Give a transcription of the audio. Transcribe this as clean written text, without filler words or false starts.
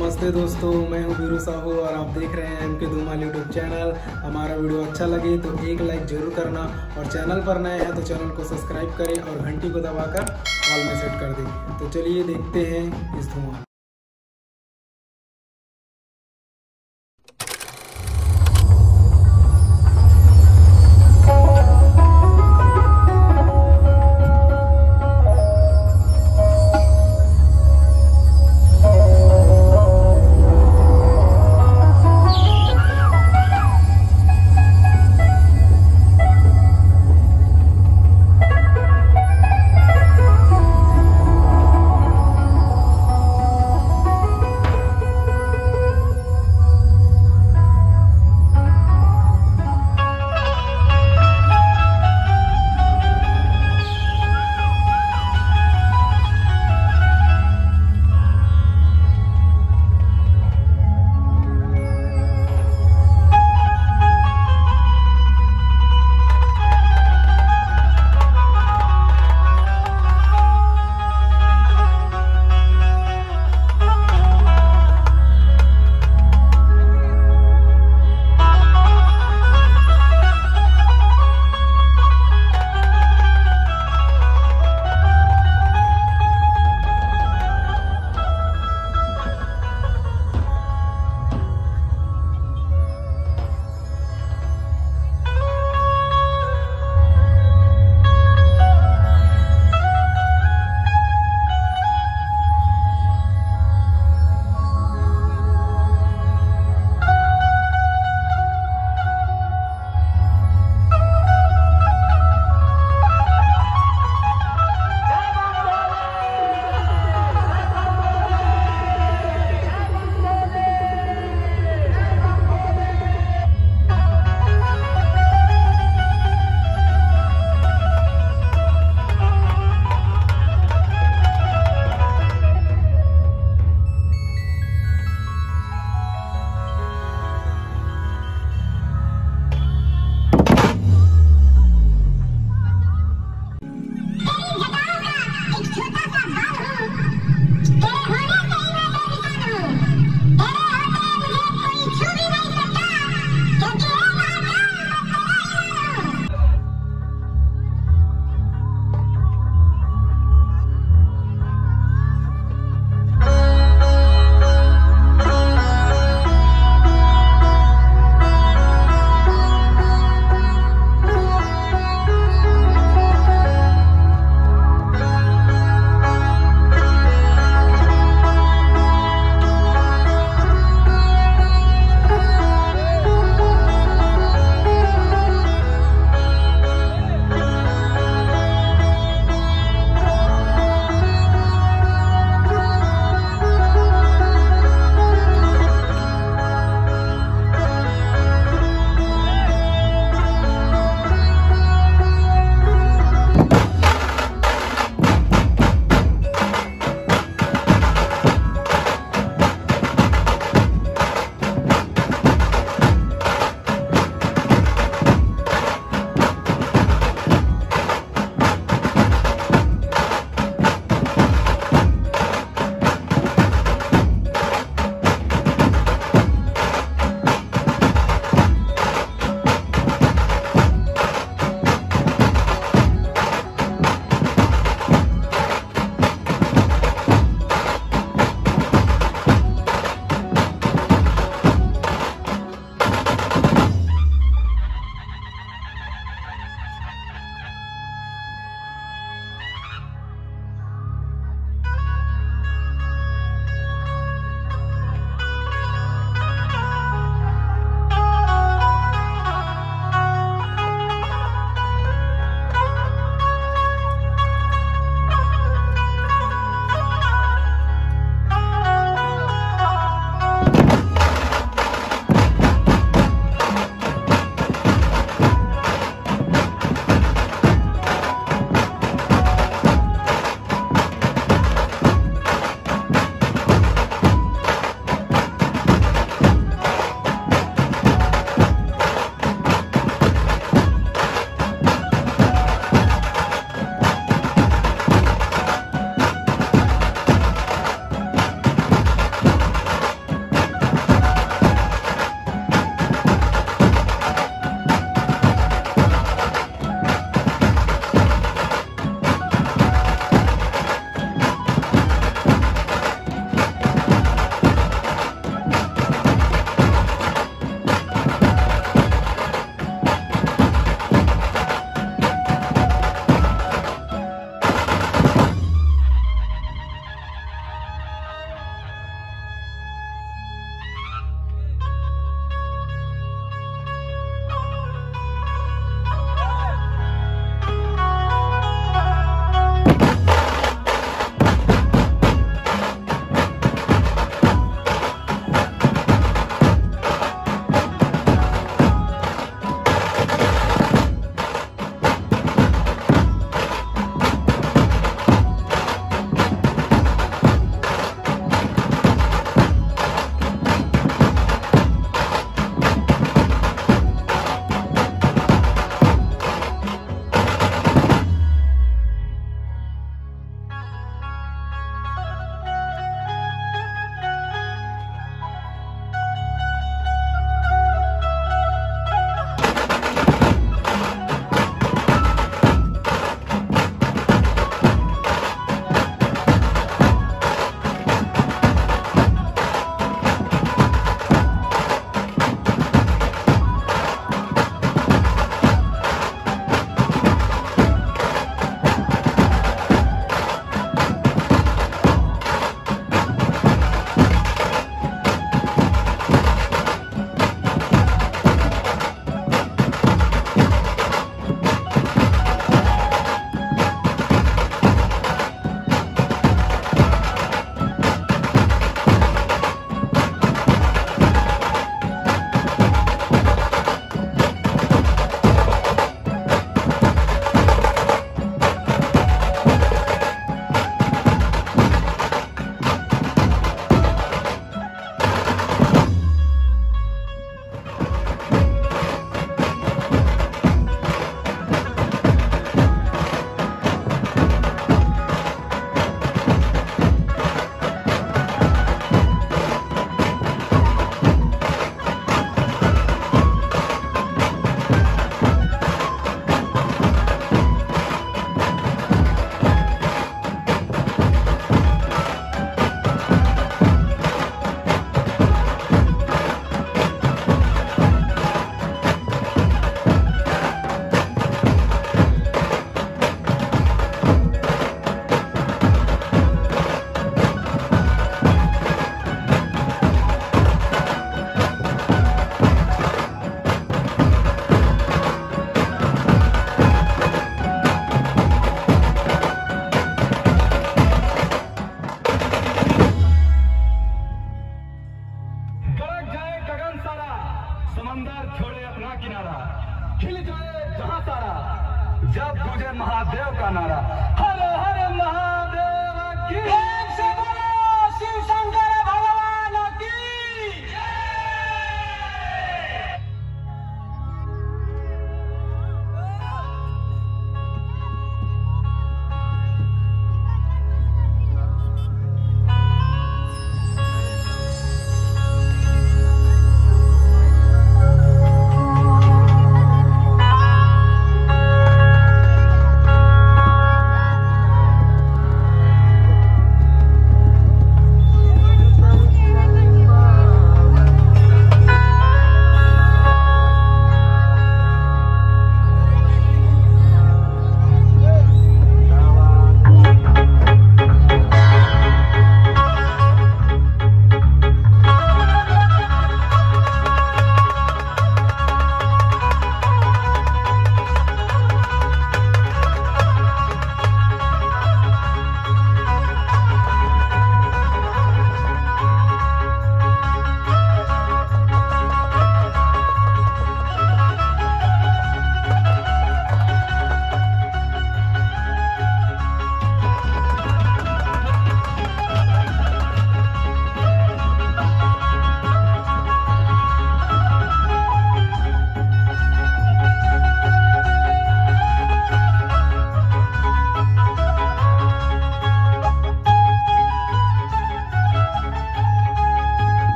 नमस्ते दोस्तों, मैं हूं बिरु साहू और आप देख रहे हैं MK धूमल यूट्यूब चैनल। हमारा वीडियो अच्छा लगे तो एक लाइक जरूर करना और चैनल पर नए हैं तो चैनल को सब्सक्राइब करें और घंटी को दबाकर ऑल में सेट कर दें। तो चलिए देखते हैं इस धूमल।